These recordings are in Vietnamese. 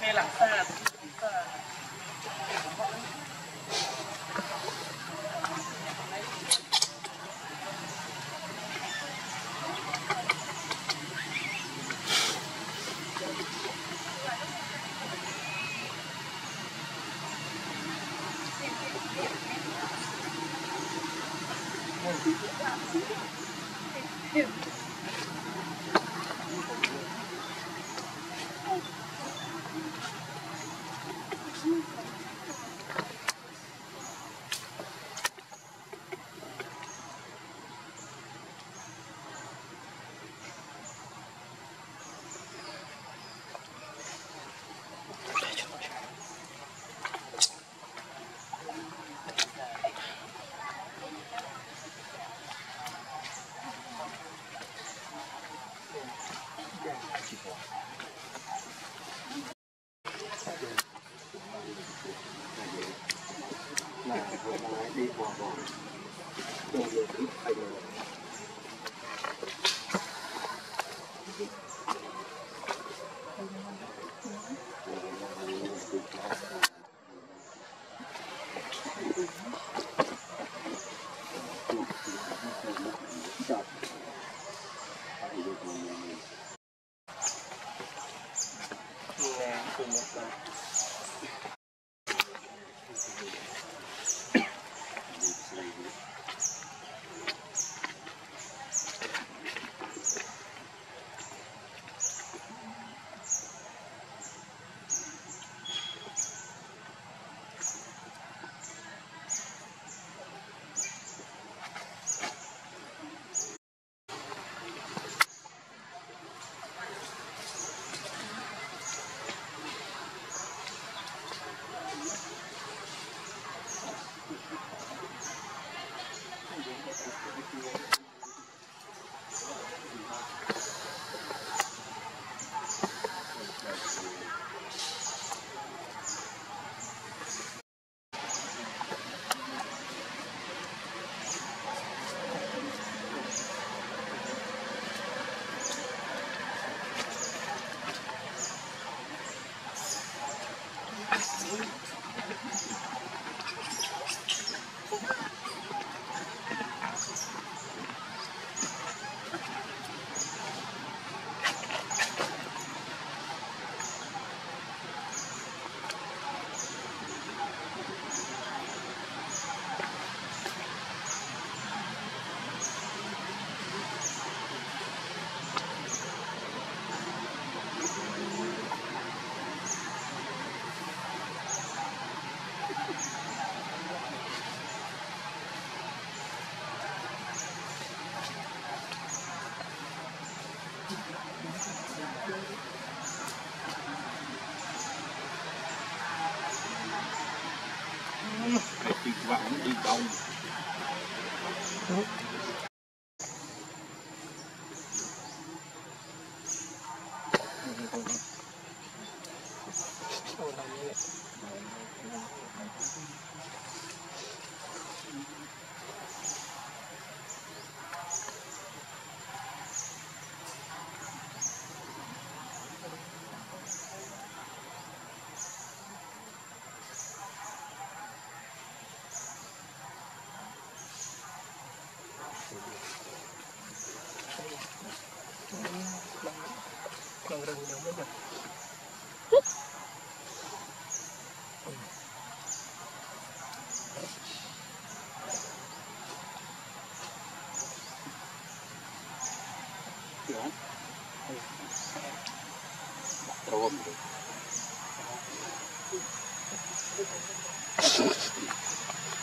Hay là xa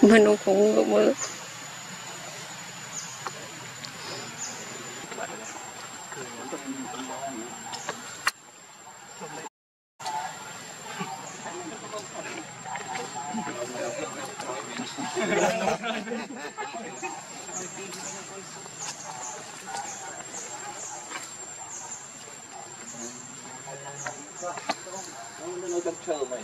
mà nó cũng ngược mưa will control me.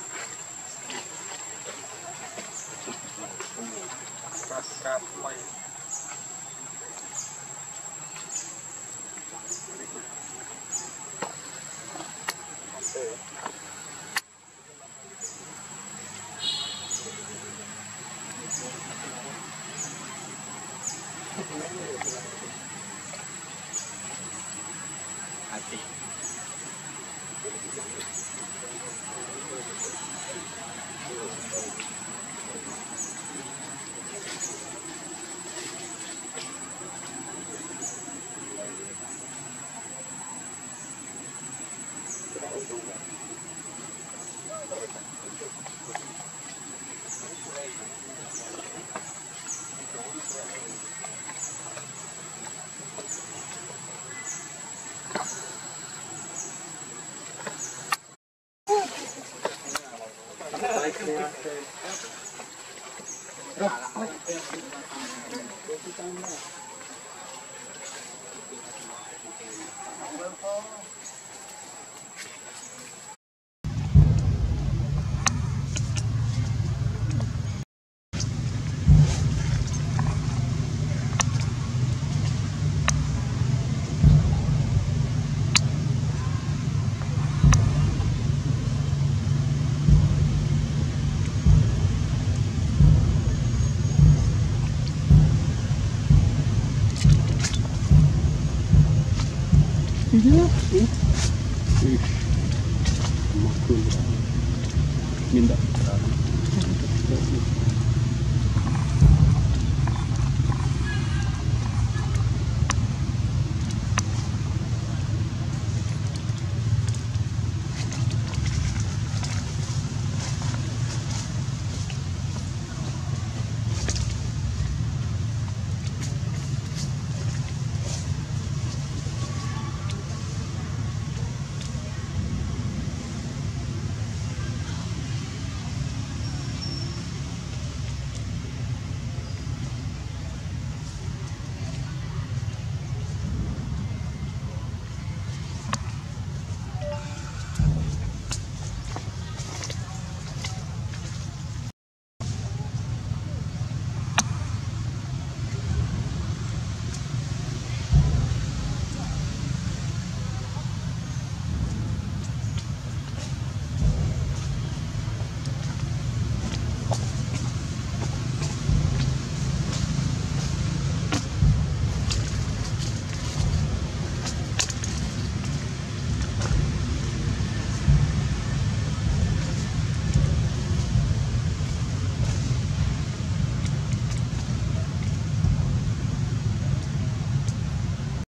Cap play. I see. Minda.